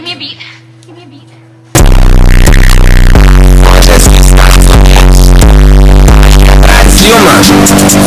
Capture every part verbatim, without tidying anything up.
Give me a beat. Give me a beat. Brasil, você tem argumento.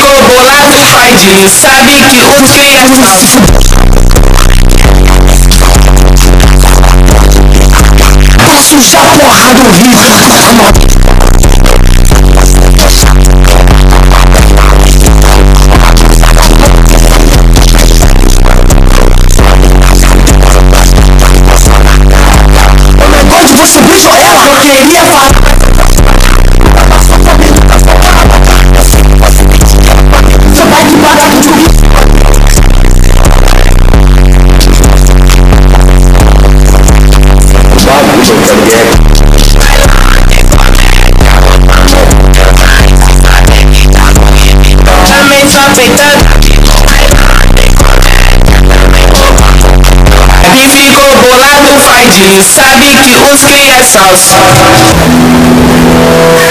Ficou bolado, faz isso. Sabe que o feio suja porrada horrível. Sabe que os cria são só